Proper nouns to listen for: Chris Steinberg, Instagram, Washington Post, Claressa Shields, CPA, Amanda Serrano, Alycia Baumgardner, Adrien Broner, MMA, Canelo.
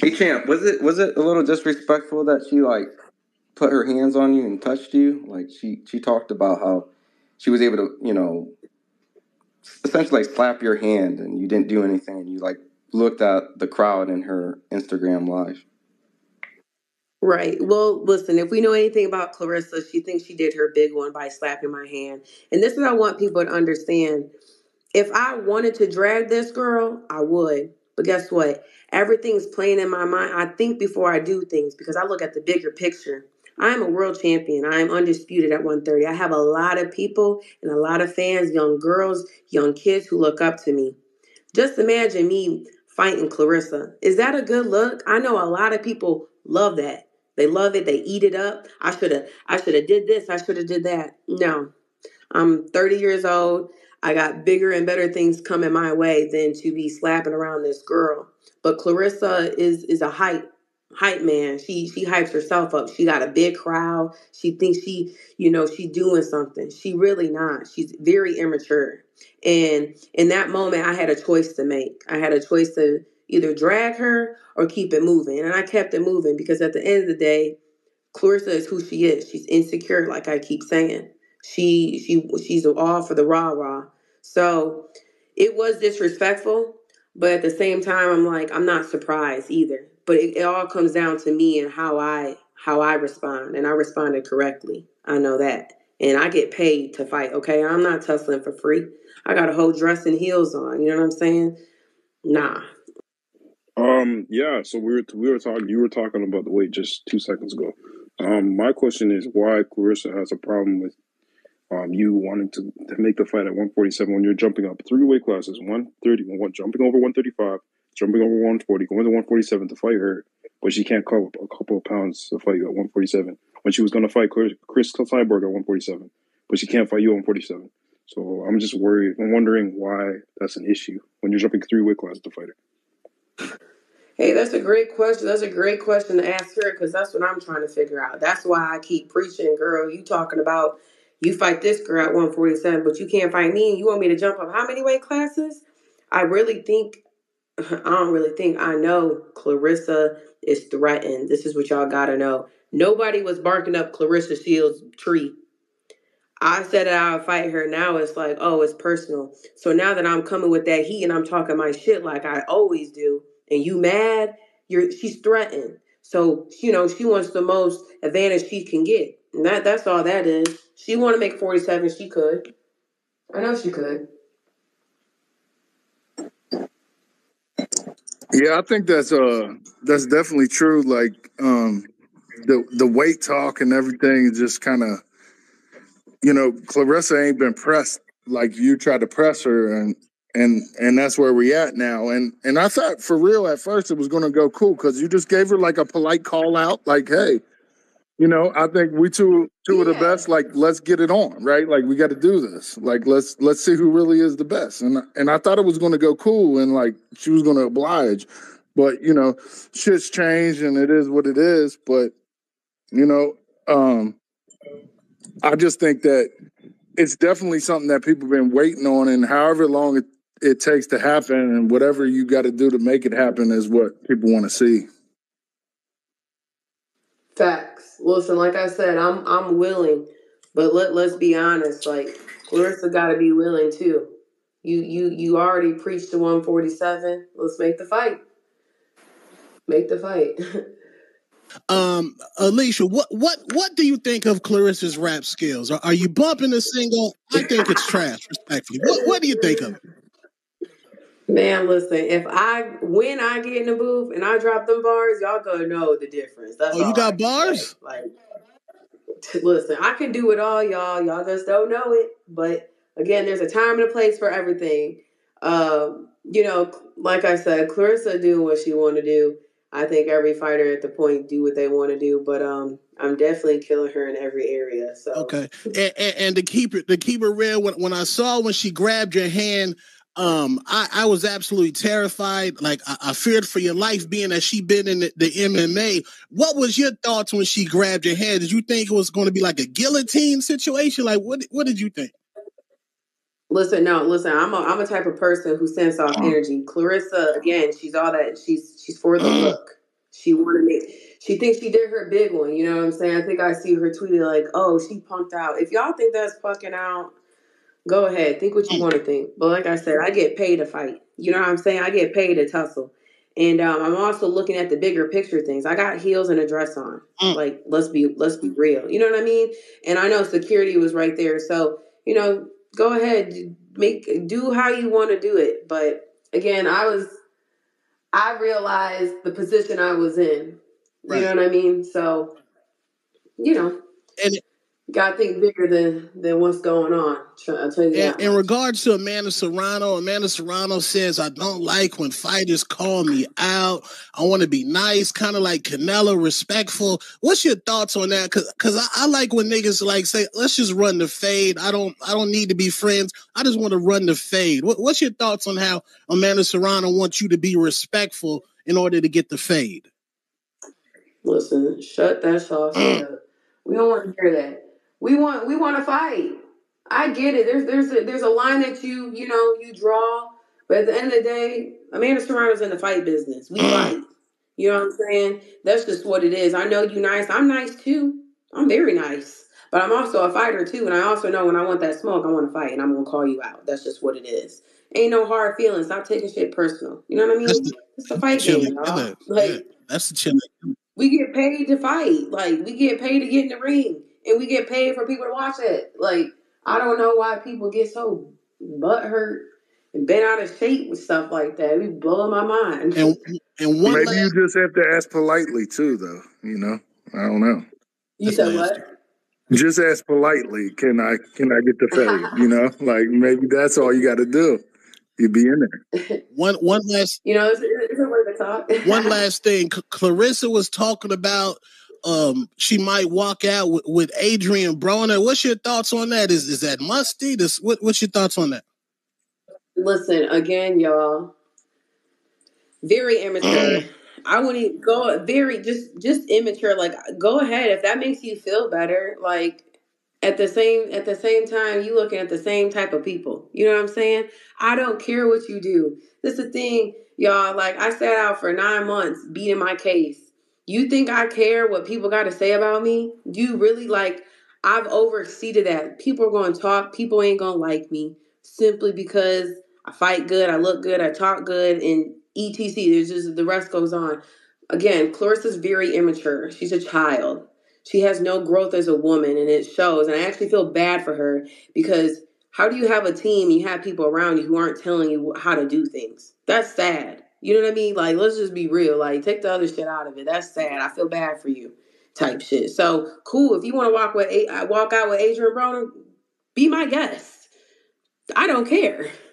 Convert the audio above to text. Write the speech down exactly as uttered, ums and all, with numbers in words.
Hey champ, was it was it a little disrespectful that she like put her hands on you and touched you? Like she she talked about how she was able to, you know, essentially like slap your hand and you didn't do anything and you like looked at the crowd in her Instagram live. Right. Well, listen, if we know anything about Claressa, she thinks she did her big one by slapping my hand. And this is what I want people to understand. If I wanted to drag this girl, I would. But guess what? Everything's playing in my mind. I think before I do things because I look at the bigger picture. I'm a world champion. I am undisputed at one thirty. I have a lot of people and a lot of fans, young girls, young kids who look up to me. Just imagine me fighting Claressa. Is that a good look? I know a lot of people love that. They love it. They eat it up. I should have I should have did this. I should have did that. No. I'm thirty years old. I got bigger and better things coming my way than to be slapping around this girl. But Claressa is is a hype hype man. She she hypes herself up. She got a big crowd. She thinks she, you know, she doing something. She really not. She's very immature. And in that moment, I had a choice to make. I had a choice to either drag her or keep it moving. And I kept it moving because at the end of the day, Claressa is who she is. She's insecure, like I keep saying. She she she's all for the rah-rah. So it was disrespectful, but at the same time, I'm like, I'm not surprised either. But it, it all comes down to me and how I how I respond. And I responded correctly. I know that. And I get paid to fight, okay? I'm not tussling for free. I got a whole dress and heels on. You know what I'm saying? Nah. Um. Yeah. So we were we were talking. You were talking about the weight just two seconds ago. Um. My question is why Claressa has a problem with um you wanting to, to make the fight at one forty-seven when you're jumping up three weight classes, one thirty, one jumping over one thirty-five, jumping over one forty, going to one forty-seven to fight her, but she can't come up a couple of pounds to fight you at one forty-seven when she was going to fight Chris Steinberg at one forty-seven, but she can't fight you at one forty-seven. So I'm just worried. I'm wondering why that's an issue when you're jumping three weight classes to fight her. Hey, that's a great question. That's a great question to ask her because that's what I'm trying to figure out. That's why I keep preaching, girl. You talking about you fight this girl at one forty-seven, but you can't fight me and you want me to jump up how many weight classes? I really think, I don't really think, I know Claressa is threatened. This is what y'all got to know. Nobody was barking up Claressa Shields' tree. I said I would fight her. Now it's like, oh, it's personal. So now that I'm coming with that heat and I'm talking my shit like I always do, and you mad, you're she's threatened. So, you know, she wants the most advantage she can get. And that, that's all that is. She want to make forty-seven. She could. I know she could. Yeah, I think that's uh that's definitely true. Like um, the the weight talk and everything is just kind of, you know, Claressa ain't been pressed like you tried to press her, and and and that's where we at now. And and I thought for real at first it was gonna go cool because you just gave her like a polite call out, like, hey, you know, I think we two two yeah. are the best. Like, let's get it on, right? Like, we got to do this. Like, let's let's see who really is the best. And and I thought it was gonna go cool and like she was gonna oblige, but you know, shit's changed and it is what it is. But you know, um. I just think that it's definitely something that people have been waiting on, and however long it, it takes to happen and whatever you got to do to make it happen is what people want to see. Facts. Listen, like I said, I'm I'm willing, but let, let's be honest. Like, Claressa got to be willing, too. You, you, you already preached to one forty-seven. Let's make the fight. Make the fight. Um, Alycia, what what what do you think of Claressa's rap skills? Are, are you bumping a single? I think it's trash, respectfully. What what do you think of it? Man, listen, if I when I get in the booth and I drop them bars, y'all gonna know the difference. That's oh, you got bars? Like, like, listen, I can do it all, y'all. Y'all just don't know it. But again, there's a time and a place for everything. Um, you know, like I said, Claressa doing what she want to do. I think every fighter at the point do what they want to do, but um, I'm definitely killing her in every area. So okay, and, and, and to keep it to keep it real, when when I saw when she grabbed your hand, um, I, I was absolutely terrified. Like I, I feared for your life, being that she been in the, the M M A. What was your thoughts when she grabbed your hand? Did you think it was going to be like a guillotine situation? Like what what did you think? Listen, no, listen, I'm a, I'm a type of person who sends off energy. Claressa, again, she's all that. She's she's for the look. She wanted it. She thinks she did her big one. You know what I'm saying? I think I see her tweeted like, "Oh, she punked out." If y'all think that's fucking out, go ahead. Think what you want to think. But like I said, I get paid to fight. You know what I'm saying? I get paid to tussle. And um, I'm also looking at the bigger picture things. I got heels and a dress on. Like, let's be let's be real. You know what I mean? And I know security was right there. So, you know, go ahead. Make do how you want to do it. But again, I was I realized the position I was in. You right. know what I mean? So, you know, and got to think bigger than, than what's going on. I'll tell you that. In regards to Amanda Serrano, Amanda Serrano says, "I don't like when fighters call me out. I want to be nice, kind of like Canelo, respectful." What's your thoughts on that? Because because I, I like when niggas like say, "Let's just run the fade. I don't I don't need to be friends. I just want to run the fade." What, what's your thoughts on how Amanda Serrano wants you to be respectful in order to get the fade? Listen, shut that sauce mm. up. We don't want to hear that. We want we want to fight. I get it. There's there's a, there's a line that you you know you draw, but at the end of the day, Amanda Serrano's in the fight business. We fight. You know what I'm saying? That's just what it is. I know you nice. I'm nice too. I'm very nice, but I'm also a fighter too. And I also know when I want that smoke, I want to fight, and I'm gonna call you out. That's just what it is. Ain't no hard feelings. Stop taking shit personal. You know what I mean? The, it's a fight game, y'all. Like yeah, that's the chilling. We get paid to fight. Like we get paid to get in the ring. And we get paid for people to watch it. Like, I don't know why people get so butthurt and bent out of shape with stuff like that. It be blowing my mind. And, and one maybe last... you just have to ask politely, too, though. You know? I don't know. You said what? Just ask politely, can I can I get the fade? You know? Like, maybe that's all you got to do. You'd be in there. One, one last... You know, it's, it's a way to talk. One last thing. Claressa was talking about Um, she might walk out with, with Adrien Broner. What's your thoughts on that? Is is that musty? This what? What's your thoughts on that? Listen again, y'all. Very immature. I wouldn't go very just just immature. Like, go ahead if that makes you feel better. Like at the same at the same time, you looking at the same type of people. You know what I'm saying? I don't care what you do. This is the thing, y'all. Like, I sat out for nine months beating my case. You think I care what people got to say about me? Do you really? Like, I've over exceeded that. People are going to talk. People ain't going to like me simply because I fight good, I look good, I talk good, and et cetera. There's just the rest goes on. Again, Claressa's very immature. She's a child. She has no growth as a woman, and it shows. And I actually feel bad for her because how do you have a team and you have people around you who aren't telling you how to do things? That's sad. You know what I mean? Like, let's just be real. Like, take the other shit out of it. That's sad. I feel bad for you type shit. So, cool. If you want to walk with, walk out with Adrien Broner, be my guest. I don't care.